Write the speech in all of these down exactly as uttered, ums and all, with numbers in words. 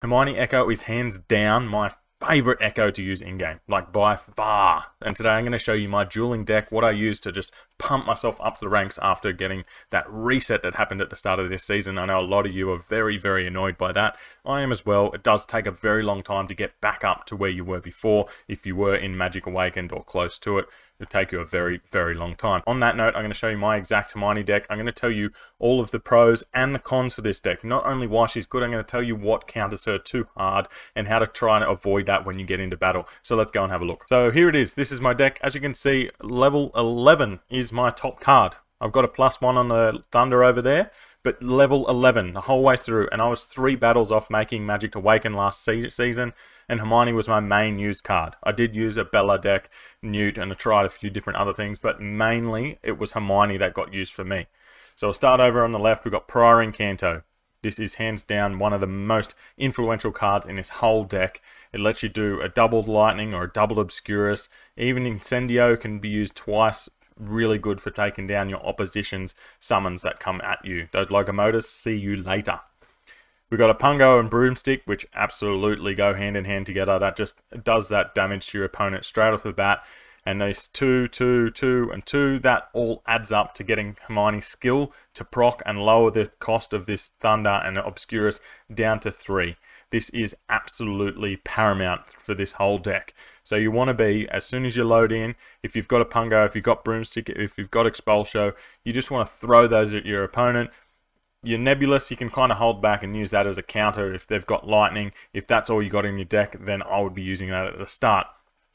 Hermione Echo is hands down my favorite Echo to use in-game, like by far. And today I'm going to show you my dueling deck, what I use to just pump myself up the ranks after getting that reset that happened at the start of this season. I know a lot of you are very, very annoyed by that. I am as well. It does take a very long time to get back up to where you were before. If you were in Magic Awakened or close to it, it'll take you a very, very long time. On that note, I'm going to show you my exact Hermione deck. I'm going to tell you all of the pros and the cons for this deck. Not only why she's good, I'm going to tell you what counters her too hard and how to try and avoid that when you get into battle. So let's go and have a look. So here it is. This is my deck. As you can see, level eleven is my top card. I've got a plus one on the Thunder over there, but level eleven the whole way through. And I was three battles off making Magic Awaken last se season, and Hermione was my main used card. I did use a Bella deck, Newt, and I tried a few different other things, but mainly it was Hermione that got used for me. So I'll start over on the left. We've got Prior Encanto. This is hands down one of the most influential cards in this whole deck. It lets you do a doubled Lightning or a doubled Obscurus. Even Incendio can be used twice. Really good for taking down your opposition's summons that come at you. Those Logomotors, see you later. We've got a Pungo and Broomstick, which absolutely go hand in hand together. That just does that damage to your opponent straight off the bat. And these two, two, two, and two, that all adds up to getting Hermione's skill to proc and lower the cost of this Thunder and Obscurus down to three. This is absolutely paramount for this whole deck. So you want to be, as soon as you load in, if you've got a Pungo, if you've got Broomstick, if you've got Expulsio, you just want to throw those at your opponent. Your Nebulous, you can kind of hold back and use that as a counter if they've got Lightning. If that's all you got in your deck, then I would be using that at the start.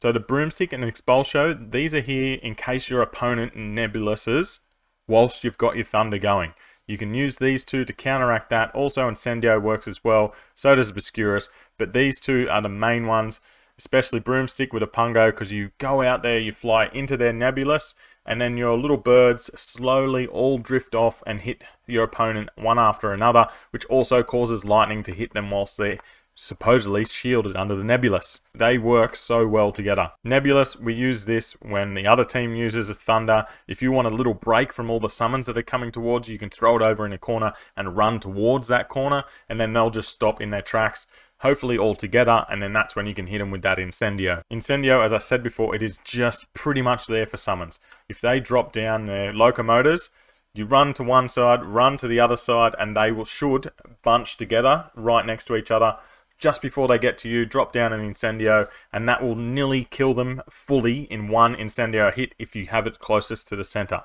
So the Broomstick and Expulsio, these are here in case your opponent Nebuluses whilst you've got your Thunder going. You can use these two to counteract that. Also Incendio works as well, so does Obscurus, but these two are the main ones, especially Broomstick with a Pungo, because you go out there, you fly into their Nebulous, and then your little birds slowly all drift off and hit your opponent one after another, which also causes Lightning to hit them whilst they're supposedly shielded under the Nebulous. They work so well together. Nebulous, we use this when the other team uses a Thunder. If you want a little break from all the summons that are coming towards you, you can throw it over in a corner and run towards that corner, and then they'll just stop in their tracks, hopefully all together, and then that's when you can hit them with that Incendio. Incendio, as I said before, it is just pretty much there for summons. If they drop down their Locomotors, you run to one side, run to the other side, and they will should bunch together right next to each other. Just before they get to you, drop down an Incendio, and that will nearly kill them fully in one Incendio hit if you have it closest to the center.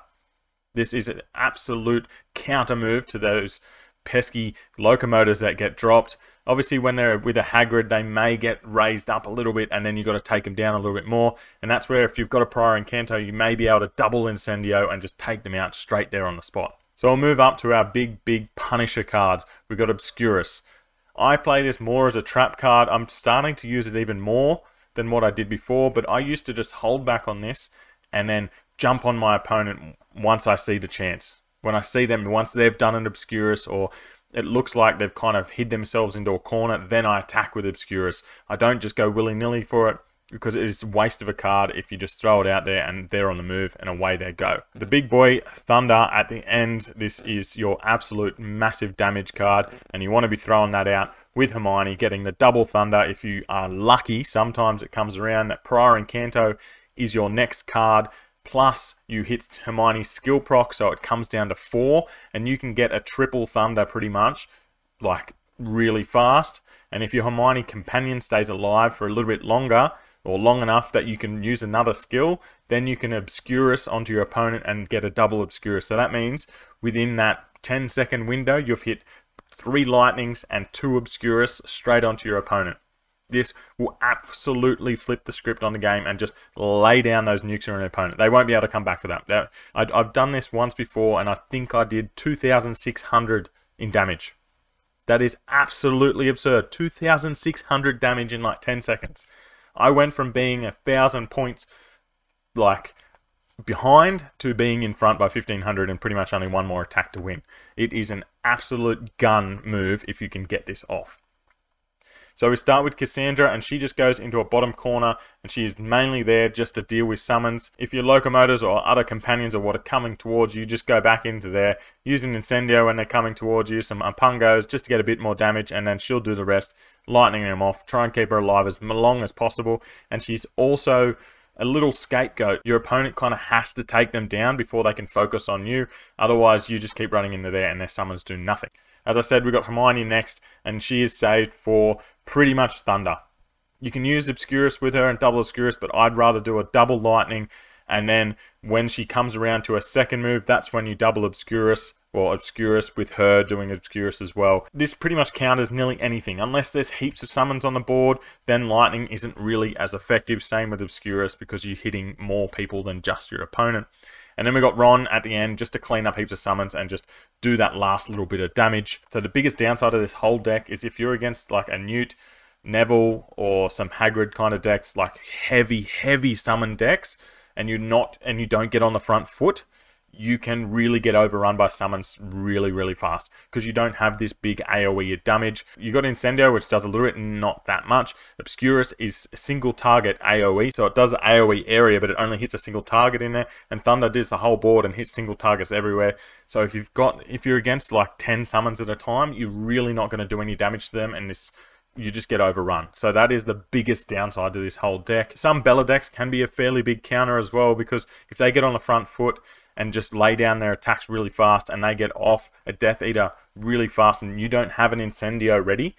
This is an absolute counter move to those pesky Locomotors that get dropped. Obviously, when they're with a Hagrid, they may get raised up a little bit, and then you've got to take them down a little bit more. And that's where, if you've got a Prior Encanto, you may be able to double Incendio and just take them out straight there on the spot. So I'll move up to our big, big Punisher cards. We've got Obscurus. I play this more as a trap card. I'm starting to use it even more than what I did before, but I used to just hold back on this and then jump on my opponent once I see the chance. When I see them, once they've done an Obscurus or it looks like they've kind of hid themselves into a corner, then I attack with Obscurus. I don't just go willy-nilly for it, because it is a waste of a card if you just throw it out there and they're on the move and away they go. The big boy Thunder at the end, this is your absolute massive damage card, and you want to be throwing that out with Hermione, getting the double Thunder if you are lucky. Sometimes it comes around that Prior Encanto is your next card, plus you hit Hermione's skill proc, so it comes down to four, and you can get a triple Thunder pretty much, like really fast. And if your Hermione companion stays alive for a little bit longer, or long enough that you can use another skill, then you can Obscurus onto your opponent and get a double Obscurus. So that means within that ten second window, you've hit three Lightnings and two Obscurus straight onto your opponent. This will absolutely flip the script on the game and just lay down those nukes on an opponent. They won't be able to come back for that. I've done this once before, and I think I did two thousand six hundred in damage. That is absolutely absurd. two thousand six hundred damage in like ten seconds. I went from being a thousand points like behind to being in front by fifteen hundred, and pretty much only one more attack to win. It is an absolute gun move if you can get this off. So we start with Cassandra, and she just goes into a bottom corner, and she is mainly there just to deal with summons. If your locomotors or other companions are what are coming towards you, just go back into there. Use an Incendio when they're coming towards you, some Pungos, just to get a bit more damage, and then she'll do the rest, lightning them off. Try and keep her alive as long as possible. And she's also a little scapegoat. Your opponent kind of has to take them down before they can focus on you. Otherwise, you just keep running into there and their summons do nothing. As I said, we've got Hermione next, and she is saved for pretty much Thunder. You can use Obscurus with her and double Obscurus, but I'd rather do a double Lightning, and then when she comes around to a second move, that's when you double Obscurus, or Obscurus with her doing Obscurus as well. This pretty much counters nearly anything. Unless there's heaps of summons on the board, then Lightning isn't really as effective. Same with Obscurus, because you're hitting more people than just your opponent. And then we got Ron at the end, just to clean up heaps of summons and just do that last little bit of damage. So the biggest downside of this whole deck is if you're against like a Newt, Neville, or some Hagrid kind of decks, like heavy, heavy summon decks, and you're not, and you don't get on the front foot, you can really get overrun by summons really, really fast, because you don't have this big AoE damage. You got Incendio, which does a little bit, not that much. Obscurus is single target AoE, so it does AoE area, but it only hits a single target in there. And Thunder does the whole board and hits single targets everywhere. So if you've got, if you're against like ten summons at a time, you're really not going to do any damage to them, and this, you just get overrun. So that is the biggest downside to this whole deck. Some Bella decks can be a fairly big counter as well, because if they get on the front foot and just lay down their attacks really fast, and they get off a Death Eater really fast, and you don't have an Incendio ready,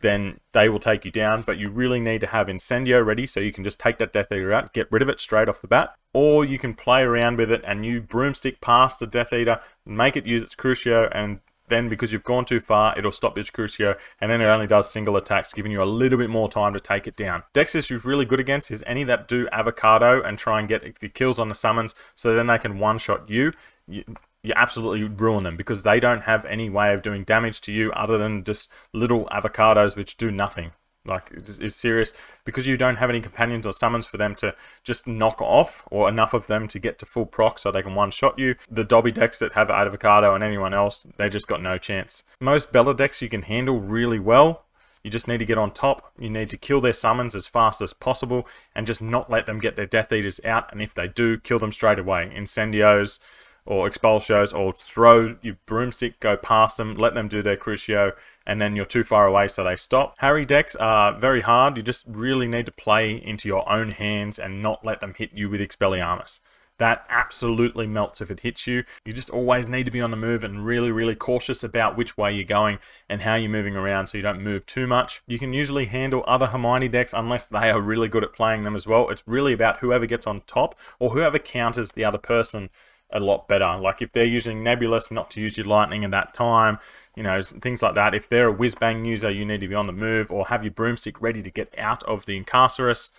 then they will take you down. But you really need to have Incendio ready, so you can just take that Death Eater out, get rid of it straight off the bat. Or you can play around with it, and you Broomstick past the Death Eater, make it use its Crucio, and then because you've gone too far, it'll stop its Crucio, and then it only does single attacks, giving you a little bit more time to take it down. Decks this you're really good against is any that do Avocado and try and get the kills on the summons, so then they can one-shot you. you. You absolutely ruin them, because they don't have any way of doing damage to you other than just little Avocados which do nothing. Like, it's, it's serious, because you don't have any companions or summons for them to just knock off, or enough of them to get to full proc so they can one-shot you. The Dobby decks that have Avocado and anyone else, they just got no chance. Most Bella decks you can handle really well. You just need to get on top. You need to kill their summons as fast as possible, and just not let them get their Death Eaters out, and if they do, kill them straight away. Incendios or Expulsios, or throw your Broomstick, go past them, let them do their Crucio, and then you're too far away, so they stop. Harry decks are very hard. You just really need to play into your own hands and not let them hit you with Expelliarmus. That absolutely melts if it hits you. You just always need to be on the move and really, really cautious about which way you're going and how you're moving around, so you don't move too much. You can usually handle other Hermione decks unless they are really good at playing them as well. It's really about whoever gets on top or whoever counters the other person a lot better. Like if they're using Nebulous, not to use your Lightning at that time, you know, things like that. If they're a Whiz-Bang user, you need to be on the move or have your Broomstick ready to get out of the Incarcerous.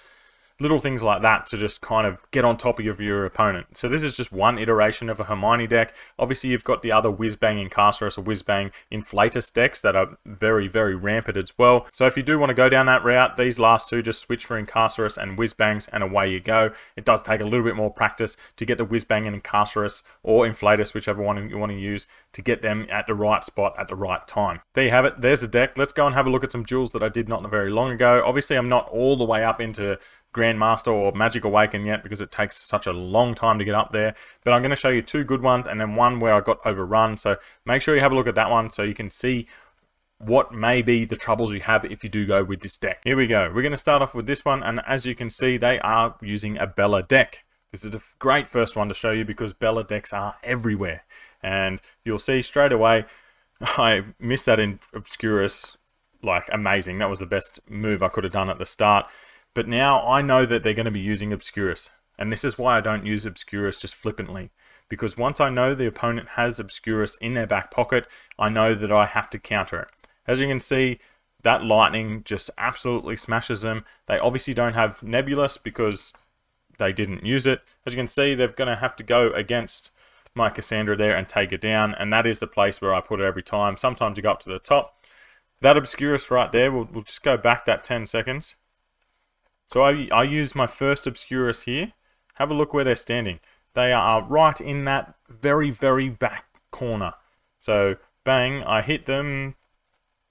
Little things like that to just kind of get on top of your, your opponent. So this is just one iteration of a Hermione deck. Obviously you've got the other Whiz-Bang Incarcerous or Whiz-Bang Inflatus decks that are very, very rampant as well. So if you do want to go down that route, these last two just switch for Incarcerous and Whiz-Bangs, and away you go. It does take a little bit more practice to get the Whiz-Bang and Incarcerous or Inflatus, whichever one you want to use, to get them at the right spot at the right time. There you have it. There's the deck. Let's go and have a look at some duels that I did not very long ago. Obviously I'm not all the way up into Grandmaster or Magic Awakened yet, because it takes such a long time to get up there, but I'm going to show you two good ones and then one where I got overrun, so make sure you have a look at that one so you can see what may be the troubles you have if you do go with this deck. Here we go. We're going to start off with this one, and as you can see, they are using a Bella deck. This is a great first one to show you because Bella decks are everywhere, and you'll see straight away I missed that in Obscurus. Like, amazing. That was the best move I could have done at the start. But now I know that they're going to be using Obscurus, and this is why I don't use Obscurus just flippantly, because once I know the opponent has Obscurus in their back pocket, I know that I have to counter it. As you can see, that Lightning just absolutely smashes them. They obviously don't have Nebulous because they didn't use it. As you can see, they're going to have to go against my Cassandra there and take her down, and that is the place where I put it every time. Sometimes you go up to the top. That Obscurus right there, we'll, we'll just go back that ten seconds. So I, I use my first Obscurus here. Have a look where they're standing. They are right in that very, very back corner. So, bang, I hit them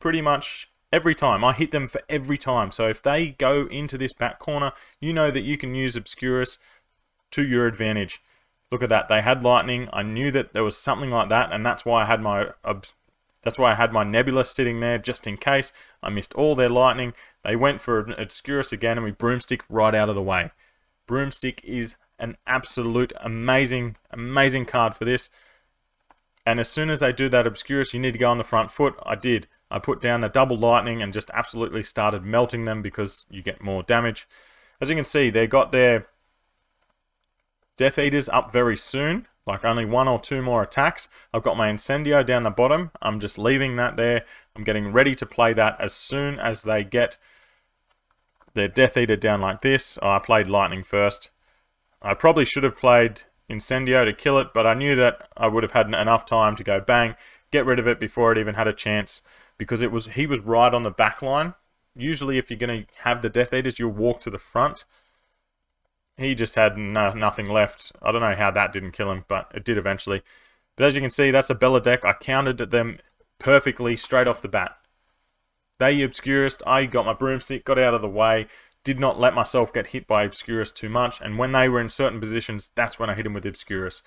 pretty much every time. I hit them for every time. So if they go into this back corner, you know that you can use Obscurus to your advantage. Look at that. They had lightning. I knew that there was something like that, and that's why I had my that's why I had my Nebulous sitting there just in case. I missed all their lightning. They went for an Obscurus again, and we Broomstick right out of the way. Broomstick is an absolute amazing, amazing card for this. And as soon as they do that Obscurus, you need to go on the front foot. I did. I put down the double lightning and just absolutely started melting them because you get more damage. As you can see, they got their Death Eaters up very soon, like only one or two more attacks. I've got my Incendio down the bottom. I'm just leaving that there. I'm getting ready to play that as soon as they get their Death Eater down like this. Oh, I played lightning first. I probably should have played Incendio to kill it, but I knew that I would have had enough time to go bang, get rid of it before it even had a chance, because it was he was right on the back line. Usually if you're going to have the Death Eaters, you'll walk to the front. He just had no, nothing left. I don't know how that didn't kill him, but it did eventually. But as you can see, that's a Bella deck. I countered them perfectly straight off the bat. They Obscurus, I got my Broomstick, got out of the way, did not let myself get hit by Obscurus too much, and when they were in certain positions, that's when I hit them with Obscurus.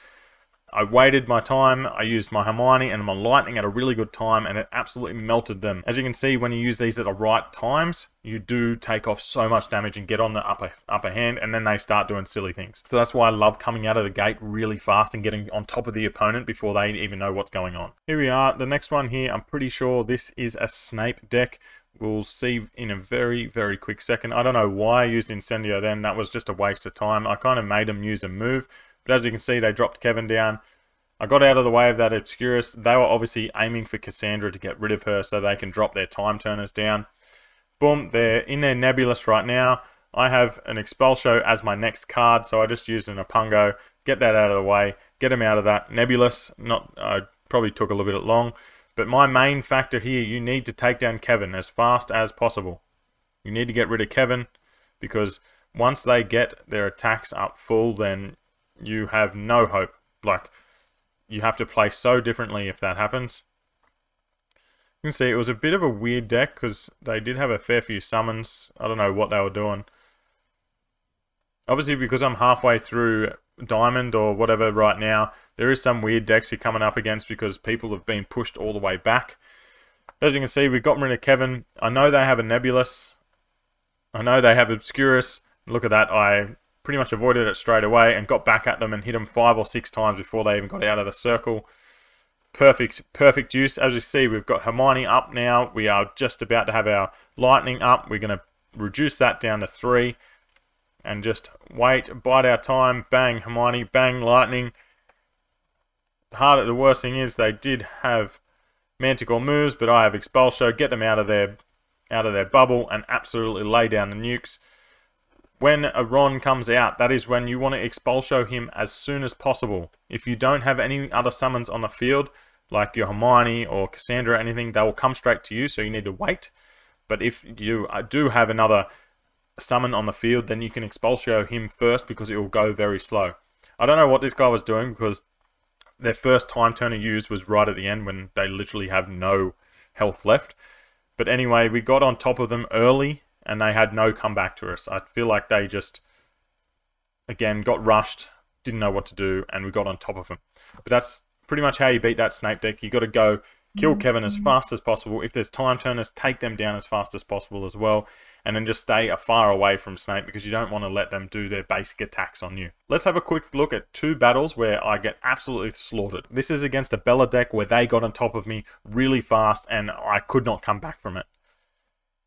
I waited my time, I used my Hermione and my Lightning at a really good time, and it absolutely melted them. As you can see, when you use these at the right times, you do take off so much damage and get on the upper, upper hand, and then they start doing silly things. So that's why I love coming out of the gate really fast and getting on top of the opponent before they even know what's going on. Here we are, the next one here, I'm pretty sure this is a Snape deck. We'll see in a very, very quick second. I don't know why I used Incendio then. That was just a waste of time. I kind of made them use a move. But as you can see, they dropped Kevin down. I got out of the way of that Obscurus. They were obviously aiming for Cassandra to get rid of her so they can drop their Time Turners down. Boom, they're in their Nebulous right now. I have an Expulsio as my next card, so I just used an Pungo. Get that out of the way. Get him out of that. Nebulous, not, uh, probably took a little bit long. But my main factor here, you need to take down Kevin as fast as possible. You need to get rid of Kevin, because once they get their attacks up full, then you have no hope. Like, you have to play so differently if that happens. You can see it was a bit of a weird deck, because they did have a fair few summons. I don't know what they were doing. Obviously, because I'm halfway through Diamond or whatever right now, there is some weird decks you're coming up against because people have been pushed all the way back. As you can see, we've gotten rid of Kevin. I know they have a Nebulous. I know they have Obscurus. Look at that. I pretty much avoided it straight away and got back at them and hit them five or six times before they even got out of the circle. Perfect, perfect use. As you see, we've got Hermione up now. We are just about to have our Lightning up. We're going to reduce that down to three and just wait, bide our time. Bang, Hermione. Bang, Lightning. The, hard, the worst thing is they did have Manticore moves, but I have Expulsio. Get them out of their out of their bubble and absolutely lay down the nukes. When a Ron comes out, that is when you want to Expulsio him as soon as possible. If you don't have any other summons on the field, like your Hermione or Cassandra or anything, they will come straight to you, so you need to wait. But if you do have another summon on the field, then you can Expulsio him first because it will go very slow. I don't know what this guy was doing, because their first Time Turner used was right at the end when they literally have no health left. But anyway, we got on top of them early and they had no comeback to us. I feel like they just, again, got rushed, didn't know what to do, and we got on top of them. But that's pretty much how you beat that Snape deck. You got to go kill Kevin as fast as possible. If there's Time Turners, take them down as fast as possible as well. And then just stay far away from Snape, because you don't want to let them do their basic attacks on you. Let's have a quick look at two battles where I get absolutely slaughtered. This is against a Bella deck where they got on top of me really fast and I could not come back from it.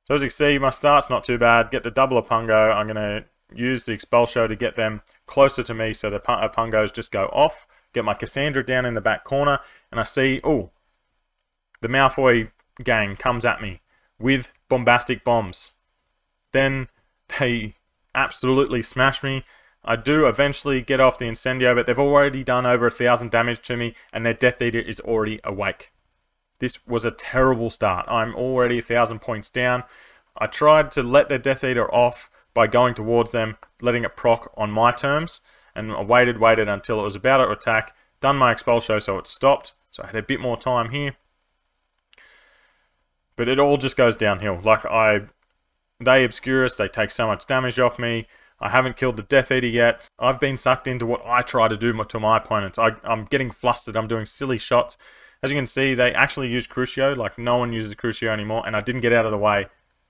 So as you can see, my start's not too bad. Get the double Pungo. I'm going to use the Expulsio to get them closer to me so the Pungos just go off. Get my Cassandra down in the back corner and I see, oh, the Malfoy gang comes at me with bombastic bombs. Then they absolutely smash me. I do eventually get off the Incendio, but they've already done over a thousand damage to me, and their Death Eater is already awake. This was a terrible start. I'm already a thousand points down. I tried to let their Death Eater off by going towards them, letting it proc on my terms, and I waited, waited until it was about to attack. Done my Expulsio, so it stopped. So I had a bit more time here. But it all just goes downhill. Like, I... They Obscurus, they take so much damage off me. I haven't killed the Death Eater yet. I've been sucked into what I try to do to my opponents. I, I'm getting flustered. I'm doing silly shots. As you can see, they actually use Crucio. Like, no one uses Crucio anymore. And I didn't get out of the way.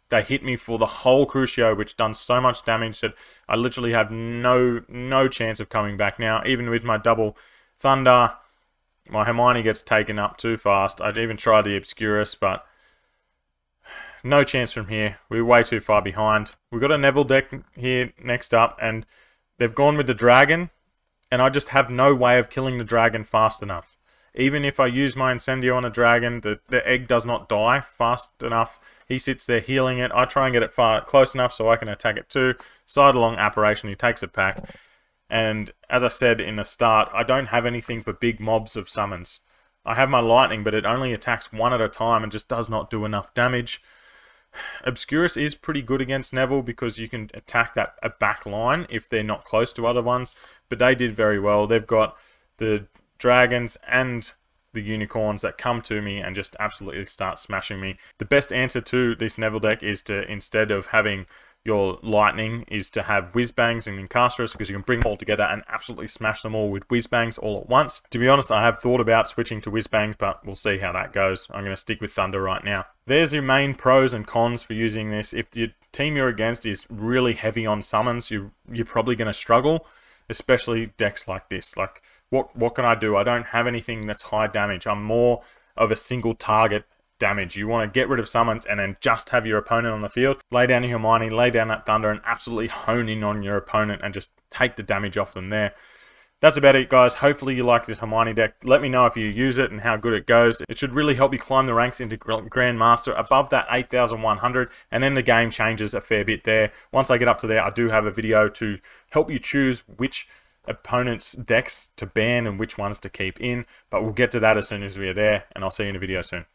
They hit me for the whole Crucio, which done so much damage that I literally have no no chance of coming back now. Even with my double Thunder, my Hermione gets taken up too fast. I'd even try the Obscurus, but... no chance from here. We're way too far behind. We've got a Neville deck here next up, and they've gone with the dragon, and I just have no way of killing the dragon fast enough. Even if I use my Incendio on a dragon, the, the egg does not die fast enough. He sits there healing it. I try and get it far close enough so I can attack it too. Side-along Apparition, he takes a pack. And as I said in the start, I don't have anything for big mobs of summons. I have my lightning, but it only attacks one at a time and just does not do enough damage. Obscurus is pretty good against Neville because you can attack that a back line if they're not close to other ones, but they did very well. They've got the dragons and the unicorns that come to me and just absolutely start smashing me. The best answer to this Neville deck is to, instead of having your lightning, is to have Whiz-Bangs and Incarcerous, because you can bring them all together and absolutely smash them all with Whiz-Bangs all at once. To be honest, I have thought about switching to Whiz-Bangs, but we'll see how that goes. I'm going to stick with Thunder right now. There's your main pros and cons for using this. If the team you're against is really heavy on summons, you, you're probably going to struggle, especially decks like this. Like, what, what can I do? I don't have anything that's high damage. I'm more of a single target damage. You want to get rid of summons and then just have your opponent on the field. Lay down your Hermione, lay down that Thunder, and absolutely hone in on your opponent and just take the damage off them there. That's about it, guys. Hopefully you like this Hermione deck. Let me know if you use it and how good it goes. It should really help you climb the ranks into Grandmaster above that eight thousand one hundred, and then the game changes a fair bit there. Once I get up to there, I do have a video to help you choose which opponent's decks to ban and which ones to keep in, but we'll get to that as soon as we are there, and I'll see you in a video soon.